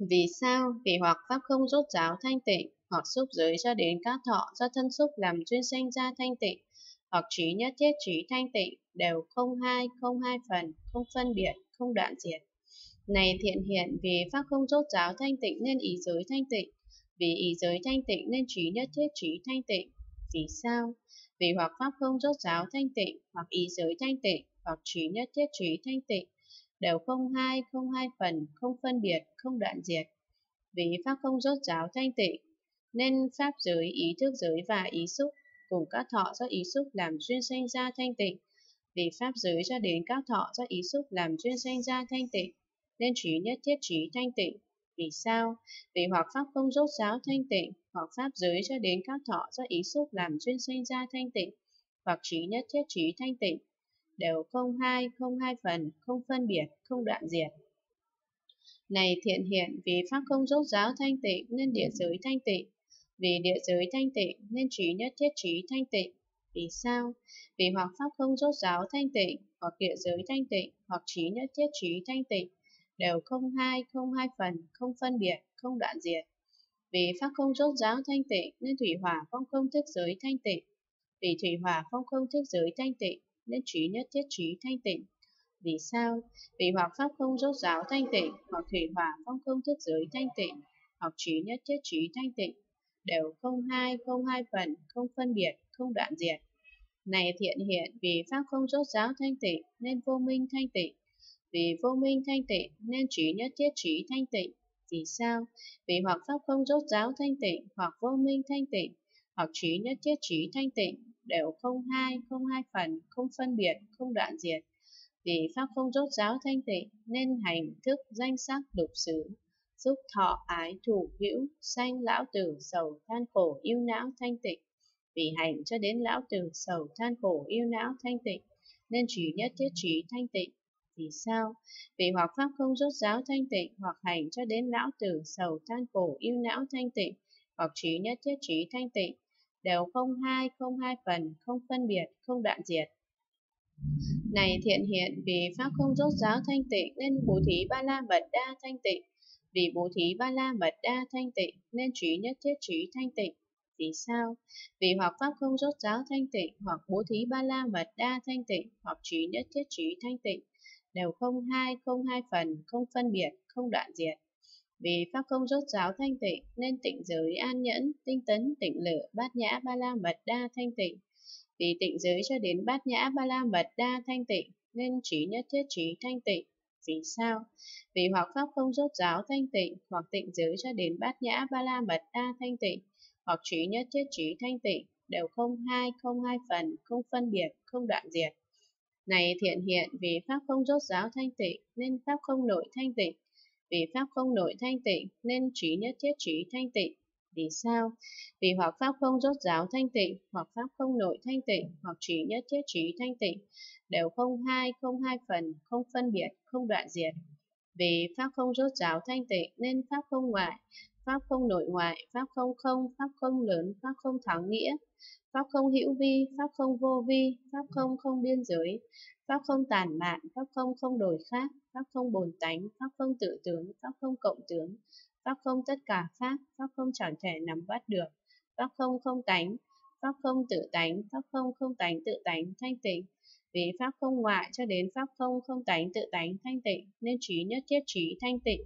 Vì sao? Vì hoặc pháp không rốt ráo thanh tịnh, hoặc xúc giới cho đến các thọ do thân xúc làm duyên sinh ra thanh tịnh, hoặc trí nhất thiết trí thanh tịnh, đều không hai phần, không phân biệt, không đoạn diệt. Này thiện hiện, vì pháp không rốt ráo thanh tịnh nên ý giới thanh tịnh, vì ý giới thanh tịnh nên trí nhất thiết trí thanh tịnh. Vì sao? Vì hoặc pháp không rốt ráo thanh tịnh, hoặc ý giới thanh tịnh, hoặc trí nhất thiết trí thanh tịnh, đều không hai phần, không phân biệt, không đoạn diệt. Vì pháp không rốt ráo thanh tịnh nên pháp giới, ý thức giới và ý xúc cùng các thọ do ý xúc làm duyên sanh ra thanh tịnh, vì pháp giới cho đến các thọ do ý xúc làm duyên sanh ra thanh tịnh nên trí nhất thiết trí thanh tịnh. Vì sao? Vì hoặc pháp không rốt ráo thanh tịnh, hoặc pháp giới cho đến các thọ do ý xúc làm duyên sanh ra thanh tịnh, hoặc trí nhất thiết trí thanh tịnh, đều không hai phần, không phân biệt, không đoạn diệt. Này thiện hiện, vì pháp không rốt ráo thanh tịnh nên địa giới thanh tịnh, vì địa giới thanh tịnh nên trí nhất thiết trí thanh tịnh. Vì sao? Vì hoặc pháp không rốt ráo thanh tịnh, hoặc địa giới thanh tịnh, hoặc trí nhất thiết trí thanh tịnh, đều không hai phần, không phân biệt, không đoạn diệt. Vì pháp không rốt ráo thanh tịnh nên thủy hỏa phong không thức giới thanh tịnh, vì thủy hỏa phong không thức giới thanh tịnh nên trí nhất thiết trí thanh tịnh. Vì sao? Vì hoặc pháp không rốt ráo thanh tịnh, hoặc thủy hỏa phong không thức giới thanh tịnh, hoặc trí nhất thiết trí thanh tịnh, đều không hai phần, không phân biệt, không đoạn diệt. Này thiện hiện, vì pháp không rốt ráo thanh tịnh nên vô minh thanh tịnh, vì vô minh thanh tịnh nên trí nhất thiết trí thanh tịnh. Vì sao? Vì hoặc pháp không rốt ráo thanh tịnh, hoặc vô minh thanh tịnh, hoặc trí nhất thiết trí thanh tịnh, đều không hai phần, không phân biệt, không đoạn diệt. Vì pháp không rốt ráo thanh tịnh nên hành thức danh sắc lục xứ, xúc thọ ái thủ hữu, sanh lão tử sầu than khổ yêu não thanh tịnh. Vì hành cho đến lão tử sầu than khổ yêu não thanh tịnh nên trí nhất thiết trí thanh tịnh. Vì sao? Vì hoặc pháp không rốt ráo thanh tịnh, hoặc hành cho đến lão tử sầu than khổ yêu não thanh tịnh, hoặc trí nhất thiết trí thanh tịnh, đều không hai phần, không phân biệt, không đoạn diệt. Này thiện hiện, vì pháp không rốt ráo thanh tịnh nên bố thí ba la mật đa thanh tịnh, vì bố thí ba la mật đa thanh tịnh nên trí nhất thiết trí thanh tịnh. Vì sao? Vì hoặc pháp không rốt ráo thanh tịnh, hoặc bố thí ba la mật đa thanh tịnh, hoặc trí nhất thiết trí thanh tịnh, đều không hai phần, không phân biệt, không đoạn diệt. Vì pháp không rốt ráo thanh tịnh nên tịnh giới an nhẫn, tinh tấn, tịnh lự, bát nhã ba la mật đa thanh tịnh, vì tịnh giới cho đến bát nhã ba la mật đa thanh tịnh nên trí nhất thiết trí thanh tịnh. Vì sao? Vì hoặc pháp không rốt ráo thanh tịnh, hoặc tịnh giới cho đến bát nhã ba la mật đa thanh tịnh, hoặc trí nhất thiết trí thanh tịnh, đều không hai phần, không phân biệt, không đoạn diệt. Này thiện hiện, vì pháp không rốt ráo thanh tịnh nên pháp không nội thanh tịnh, vì pháp không nội thanh tịnh nên trí nhất thiết trí thanh tịnh. Vì sao? Vì hoặc pháp không rốt ráo thanh tịnh, hoặc pháp không nội thanh tịnh, hoặc trí nhất thiết trí thanh tịnh, đều không hai phần, không phân biệt, không đoạn diệt. Vì pháp không rốt ráo thanh tịnh nên pháp không ngoại, pháp không nội ngoại, pháp không không, pháp không lớn, pháp không thắng nghĩa, pháp không hữu vi, pháp không vô vi, pháp không không biên giới, pháp không tản mạn, pháp không không đổi khác, pháp không bồn tánh, pháp không tự tướng, pháp không cộng tướng, pháp không tất cả pháp, pháp không chẳng thể nắm bắt được, pháp không không tánh, pháp không tự tánh, pháp không không tánh tự tánh thanh tịnh. Vì pháp không ngoại cho đến pháp không không tánh tự tánh thanh tịnh nên trí nhất thiết trí thanh tịnh.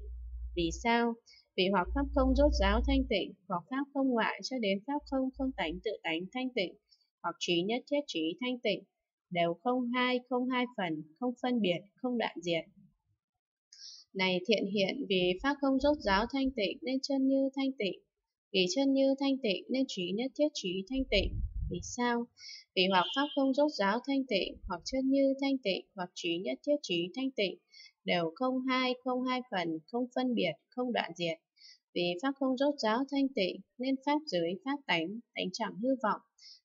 Vì sao? Vì hoặc pháp không rốt ráo thanh tịnh, hoặc pháp không ngoại cho đến pháp không không tánh tự tánh thanh tịnh, hoặc trí nhất thiết trí thanh tịnh, đều không hai phần, không phân biệt, không đoạn diệt. Này thiện hiện, vì pháp không rốt ráo thanh tịnh nên chân như thanh tịnh, vì chân như thanh tịnh nên trí nhất thiết trí thanh tịnh. Vì sao? Vì hoặc pháp không rốt ráo thanh tịnh, hoặc chân như thanh tịnh, hoặc trí nhất thiết trí thanh tịnh, đều không hai phần, không phân biệt, không đoạn diệt. Vì pháp không rốt ráo thanh tịnh nên pháp giới, pháp tánh, tánh chẳng hư vọng,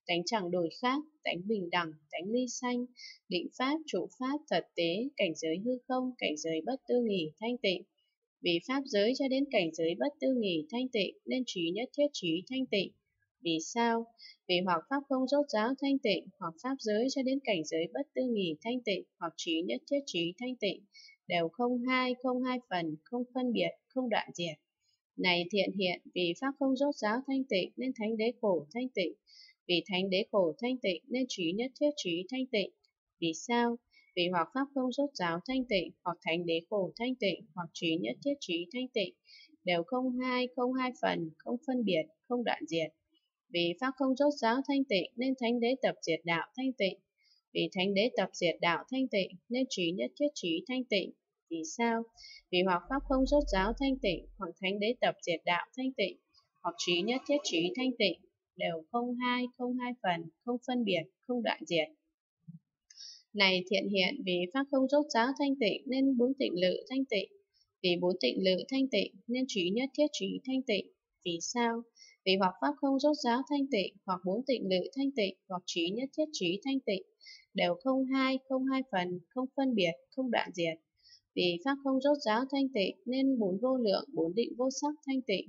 tánh chẳng đổi khác, tánh bình đẳng, tánh ly sanh, định pháp, trụ pháp, thật tế, cảnh giới hư không, cảnh giới bất tư nghỉ thanh tịnh. Vì pháp giới cho đến cảnh giới bất tư nghỉ thanh tịnh nên trí nhất thiết trí thanh tịnh. Vì sao? Vì hoặc pháp không rốt ráo thanh tịnh, hoặc pháp giới cho đến cảnh giới bất tư nghỉ thanh tịnh, hoặc trí nhất thiết trí thanh tịnh, đều không hai, không hai phần, không phân biệt, không đoạn diệt. Này thiện hiện, vì pháp không rốt ráo thanh tịnh nên thánh đế khổ thanh tịnh, vì thánh đế khổ thanh tịnh nên trí nhất thiết trí thanh tịnh. Vì sao? Vì hoặc pháp không rốt ráo thanh tịnh, hoặc thánh đế khổ thanh tịnh, hoặc trí nhất thiết trí thanh tịnh, đều không hai, không hai phần, không phân biệt, không đoạn diệt. Vì pháp không rốt ráo thanh tịnh nên thánh đế tập diệt đạo thanh tịnh, vì thánh đế tập diệt đạo thanh tịnh nên trí nhất thiết trí thanh tịnh. Vì sao? Vì hoặc pháp không rốt ráo thanh tịnh, hoặc thánh đế tập diệt đạo thanh tịnh, hoặc trí nhất thiết trí thanh tịnh, đều không hai, không hai phần, không phân biệt, không đoạn diệt. Này thiện hiện, vì pháp không rốt ráo thanh tịnh nên bốn tịnh lự thanh tịnh, vì bốn tịnh lự thanh tịnh nên trí nhất thiết trí thanh tịnh. Vì sao? Vì hoặc pháp không rốt ráo thanh tịnh, hoặc bốn tịnh lự thanh tịnh, hoặc trí nhất thiết trí thanh tịnh, đều không hai phần, không phân biệt, không đoạn diệt. Vì pháp không rốt ráo thanh tịnh nên bốn vô lượng, bốn định vô sắc thanh tịnh,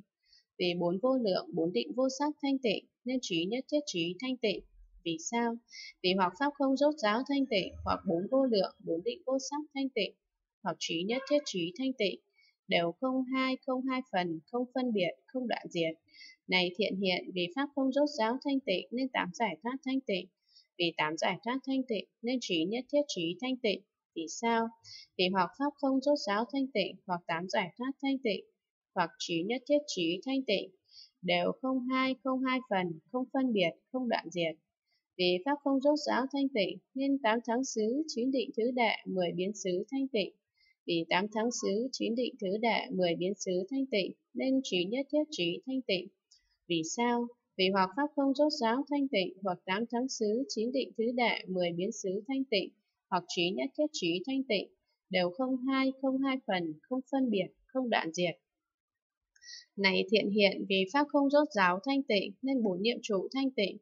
vì bốn vô lượng, bốn định vô sắc thanh tịnh nên trí nhất thiết trí thanh tịnh. Vì sao? Vì hoặc pháp không rốt ráo thanh tịnh, hoặc bốn vô lượng, bốn định vô sắc thanh tịnh, hoặc trí nhất thiết trí thanh tịnh, đều không hai phần, không phân biệt, không đoạn diệt. Này thiện hiện, vì pháp không rốt ráo thanh tịnh nên tám giải thoát thanh tịnh, vì tám giải thoát thanh tịnh nên trí nhất thiết trí thanh tịnh. Vì sao? Vì hoặc pháp không rốt ráo thanh tịnh, hoặc tám giải thoát thanh tịnh, hoặc trí nhất thiết trí thanh tịnh, đều không hai phần, không phân biệt, không đoạn diệt. Vì pháp không rốt ráo thanh tịnh nên tám thắng xứ, chín định thứ đệ, 10 biến xứ thanh tịnh, vì tám thắng xứ, chín định thứ đệ, 10 biến xứ thanh tịnh nên trí nhất thiết trí thanh tịnh. Vì sao? Vì hoặc pháp không rốt ráo thanh tịnh, hoặc tám thắng xứ, chín định thứ đệ, 10 biến xứ thanh tịnh, hoặc trí nhất thiết trí thanh tịnh, đều không hai phần, không phân biệt, không đoạn diệt. Này thiện hiện, vì pháp không rốt ráo thanh tịnh nên bốn niệm trụ thanh tịnh,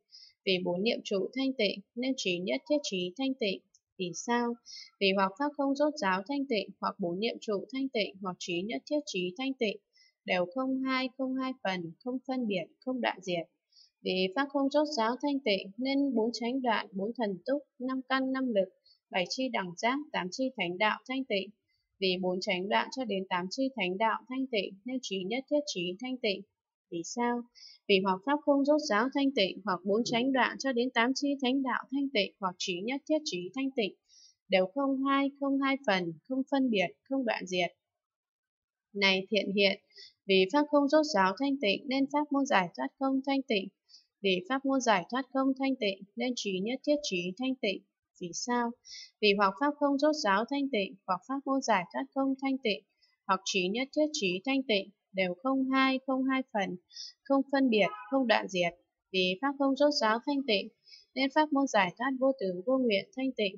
vì bốn niệm trụ thanh tịnh nên trí nhất thiết trí thanh tịnh. Vì sao? Vì hoặc pháp không rốt ráo thanh tịnh, hoặc bốn niệm trụ thanh tịnh, hoặc trí nhất thiết trí thanh tịnh, đều không hai phần, không phân biệt, không đoạn diệt. Vì pháp không rốt ráo thanh tịnh nên bốn chánh đoạn, bốn thần túc, năm căn, năm lực, 7 chi đẳng giác, 8 chi thánh đạo thanh tịnh, vì bốn chánh đoạn cho đến 8 chi thánh đạo thanh tịnh nên trí nhất thiết trí thanh tịnh. Vì sao? Vì hoặc pháp không rốt ráo thanh tịnh, hoặc bốn chánh đoạn cho đến 8 chi thánh đạo thanh tịnh, hoặc trí nhất thiết trí thanh tịnh, đều không hai phần, không phân biệt, không đoạn diệt. Này thiện hiện, vì pháp không rốt ráo thanh tịnh nên pháp môn giải thoát không thanh tịnh, vì pháp môn giải thoát không thanh tịnh nên trí nhất thiết trí thanh tịnh. Vì sao? Vì hoặc pháp không rốt ráo thanh tịnh, hoặc pháp môn giải thoát không thanh tịnh, hoặc trí nhất thiết trí thanh tịnh, đều không hai phần, không phân biệt, không đoạn diệt. Vì pháp không rốt ráo thanh tịnh nên pháp môn giải thoát vô tướng vô nguyện thanh tịnh,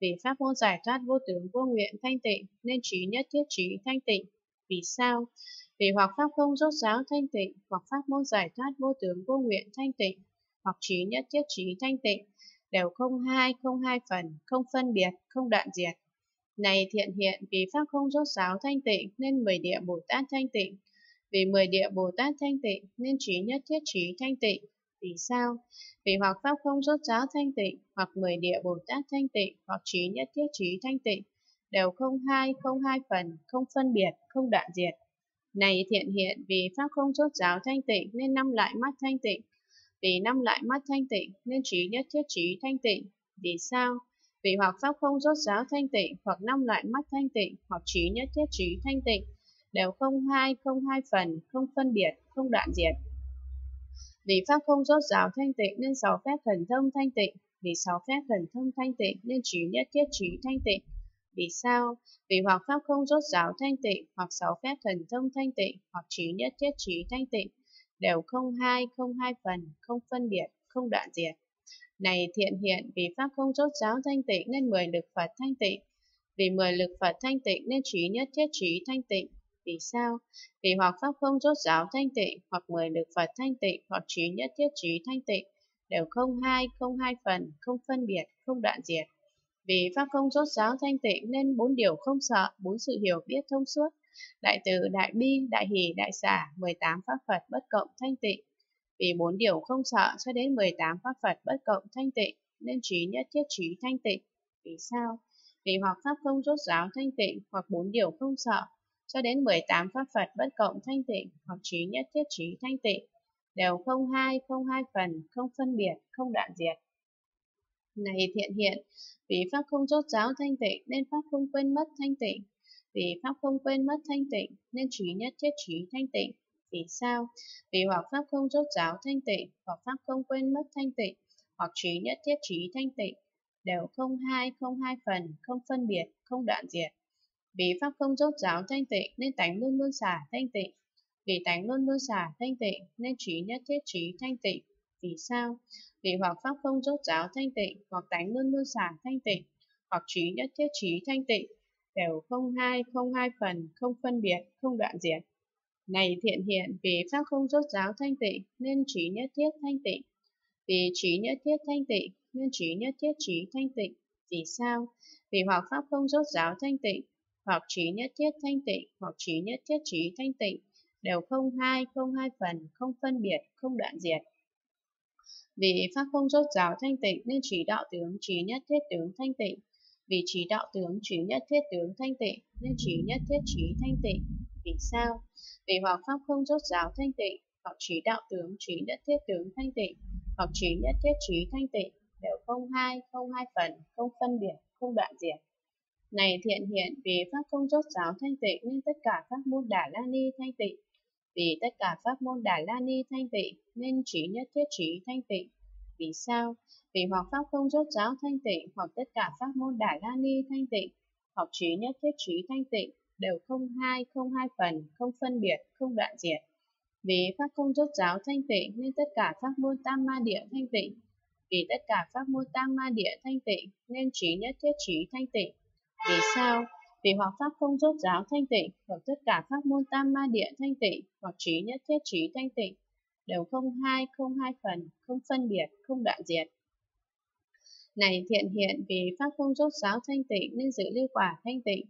vì pháp môn giải thoát vô tướng vô nguyện thanh tịnh nên trí nhất thiết trí thanh tịnh. Vì sao? Vì hoặc pháp không rốt ráo thanh tịnh, hoặc pháp môn giải thoát vô tướng vô nguyện thanh tịnh, hoặc trí nhất thiết trí thanh tịnh, đều không hai phần, không phân biệt, không đoạn diệt. Này thiện hiện, vì pháp không rốt ráo thanh tịnh nên 10 địa Bồ Tát thanh tịnh, vì 10 địa Bồ Tát thanh tịnh nên trí nhất thiết trí thanh tịnh. Vì sao? Vì hoặc pháp không rốt ráo thanh tịnh, hoặc 10 địa Bồ Tát thanh tịnh, hoặc trí nhất thiết trí thanh tịnh, đều không hai phần, không phân biệt, không đoạn diệt. Này thiện hiện, vì pháp không rốt ráo thanh tịnh nên 5 loại mắt thanh tịnh, vì 5 loại mắt thanh tịnh nên trí nhất thiết trí thanh tịnh. Vì sao? Vì hoặc pháp không rốt ráo thanh tịnh, hoặc 5 loại mắt thanh tịnh, hoặc trí nhất thiết trí thanh tịnh, đều không hai phần, không phân biệt, không đoạn diệt. Vì pháp không rốt ráo thanh tịnh nên 6 phép thần thông thanh tịnh, vì 6 phép thần thông thanh tịnh nên trí nhất thiết trí thanh tịnh. Vì sao? Vì hoặc pháp không rốt ráo thanh tịnh, hoặc 6 phép thần thông thanh tịnh, hoặc trí nhất thiết trí thanh tịnh, đều không hai phần, không phân biệt, không đoạn diệt. Này thiện hiện, vì pháp không rốt ráo thanh tịnh nên 10 lực Phật thanh tịnh, vì 10 lực Phật thanh tịnh nên trí nhất thiết trí thanh tịnh. Vì sao? Vì hoặc pháp không rốt ráo thanh tịnh, hoặc 10 lực Phật thanh tịnh, hoặc trí nhất thiết trí thanh tịnh, đều không hai phần, không phân biệt, không đoạn diệt. Vì pháp không rốt ráo thanh tịnh nên 4 điều không sợ, 4 sự hiểu biết thông suốt, đại từ, đại bi, đại hỷ, đại xả, 18 pháp Phật bất cộng thanh tịnh, vì 4 điều không sợ cho đến 18 pháp Phật bất cộng thanh tịnh nên trí nhất thiết trí thanh tịnh. Vì sao? vì hoặc pháp không rốt ráo thanh tịnh, hoặc 4 điều không sợ, cho đến 18 pháp Phật bất cộng thanh tịnh, hoặc trí nhất thiết trí thanh tịnh, đều không hai phần, không phân biệt, không đoạn diệt. Này thiện hiện, vì pháp không rốt ráo thanh tịnh nên pháp không quên mất thanh tịnh, vì pháp không quên mất thanh tịnh nên trí nhất thiết trí thanh tịnh. Vì sao? Vì hoặc pháp không rốt ráo thanh tịnh, hoặc pháp không quên mất thanh tịnh, hoặc trí nhất thiết trí thanh tịnh, đều không hai phần, không phân biệt, không đoạn diệt. Vì pháp không rốt ráo thanh tịnh nên tánh luôn luôn xả thanh tịnh, vì tánh luôn luôn xả thanh tịnh nên trí nhất thiết trí thanh tịnh. Vì sao? Vì hoặc pháp không rốt ráo thanh tịnh, hoặc tánh luôn luôn xả thanh tịnh, hoặc trí nhất thiết trí thanh tịnh, đều không hai phần, không phân biệt, không đoạn diệt. Này thiện hiện, vì pháp không rốt ráo thanh tịnh nên trí nhất thiết thanh tịnh, vì trí nhất thiết thanh tịnh nên trí nhất thiết trí thanh tịnh. Vì sao? Vì hoặc pháp không rốt ráo thanh tịnh, hoặc trí nhất thiết thanh tịnh, hoặc trí nhất thiết trí thanh tịnh, đều không hai phần, không phân biệt, không đoạn diệt. Vì pháp không rốt ráo thanh tịnh nên trí đạo tướng trí nhất thiết tướng thanh tịnh, vì trí đạo tướng trí nhất thiết tướng thanh tịnh nên trí nhất thiết trí thanh tịnh. Vì sao? Vì hoặc pháp không rốt ráo thanh tịnh, hoặc trí đạo tướng trí nhất thiết tướng thanh tịnh, hoặc trí nhất thiết trí thanh tịnh, đều không hai phần, không phân biệt, không đoạn diệt. Này thiện hiện, vì pháp không rốt ráo thanh tịnh nên tất cả pháp môn Đà La Ni thanh tịnh, vì tất cả pháp môn Đà La Ni thanh tịnh nên trí nhất thiết trí thanh tịnh. Vì sao? Vì hoặc pháp không rốt ráo thanh tịnh, hoặc tất cả pháp môn Đà La Ni thanh tịnh, hoặc trí nhất thiết trí thanh tịnh, đều không hai phần, không phân biệt, không đoạn diệt. Vì pháp không rốt ráo thanh tịnh nên tất cả pháp môn Tam Ma Địa thanh tịnh, vì tất cả pháp môn Tam Ma Địa thanh tịnh nên trí nhất thiết trí thanh tịnh. Vì sao? Vì hoặc pháp không rốt ráo thanh tịnh, hoặc tất cả pháp môn Tam Ma Địa thanh tịnh, hoặc trí nhất thiết trí thanh tịnh, đều không hai phần, không phân biệt, không đoạn diệt. Này thiện hiện, vì pháp không rốt ráo thanh tịnh nên dự lưu quả thanh tịnh,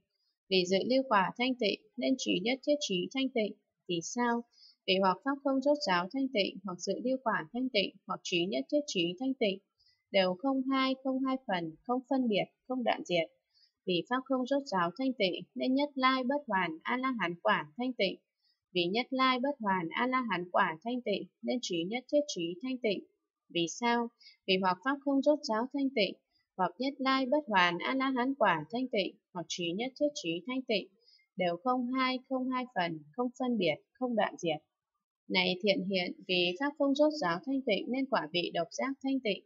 vì dự lưu quả thanh tịnh nên trí nhất thiết trí thanh tịnh. Vì sao? Vì hoặc pháp không rốt ráo thanh tịnh, hoặc dự lưu quả thanh tịnh, hoặc trí nhất thiết trí thanh tịnh, đều không hai phần, không phân biệt, không đoạn diệt. Vì pháp không rốt ráo thanh tịnh nên nhất lai bất hoàn a la hán quả thanh tịnh, vì nhất lai bất hoàn a la hán quả thanh tịnh nên trí nhất thiết trí thanh tịnh. Vì sao? Vì hoặc pháp không rốt ráo thanh tịnh, hoặc nhất lai bất hoàn a la hán quả thanh tịnh, hoặc trí nhất thiết trí thanh tịnh, đều không hai phần, không phân biệt, không đoạn diệt. Này thiện hiện, vì pháp không rốt ráo thanh tịnh nên quả vị độc giác thanh tịnh,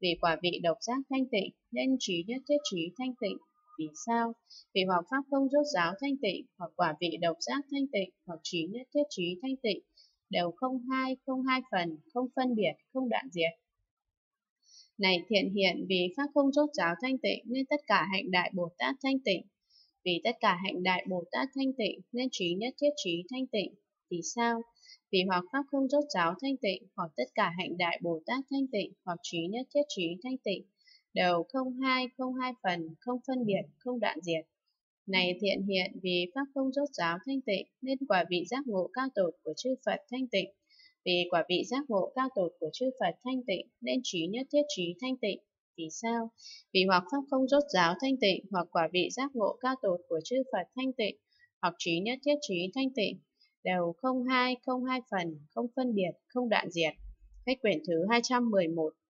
vì quả vị độc giác thanh tịnh nên trí nhất thiết trí thanh tịnh. Vì sao? Vì hoặc pháp không rốt ráo thanh tịnh, hoặc quả vị độc giác thanh tịnh, hoặc trí nhất thiết trí thanh tịnh, đều không hai phần, không phân biệt, không đoạn diệt. Này thiện hiện, vì pháp không rốt ráo thanh tịnh nên tất cả hạnh đại Bồ Tát thanh tịnh, vì tất cả hạnh đại Bồ Tát thanh tịnh nên trí nhất thiết trí thanh tịnh. Vì sao? Vì hoặc pháp không rốt ráo thanh tịnh, hoặc tất cả hạnh đại Bồ Tát thanh tịnh, hoặc trí nhất thiết trí thanh tịnh, đều không hai phần, không phân biệt, không đoạn diệt. Này thiện hiện, vì pháp không rốt ráo thanh tịnh nên quả vị giác ngộ cao tột của chư Phật thanh tịnh, vì quả vị giác ngộ cao tột của chư Phật thanh tịnh nên trí nhất thiết trí thanh tịnh. Vì sao? Vì hoặc pháp không rốt ráo thanh tịnh, hoặc quả vị giác ngộ cao tột của chư Phật thanh tịnh, hoặc trí nhất thiết trí thanh tịnh, đều không hai phần, không phân biệt, không đoạn diệt. Hết quyển thứ 211.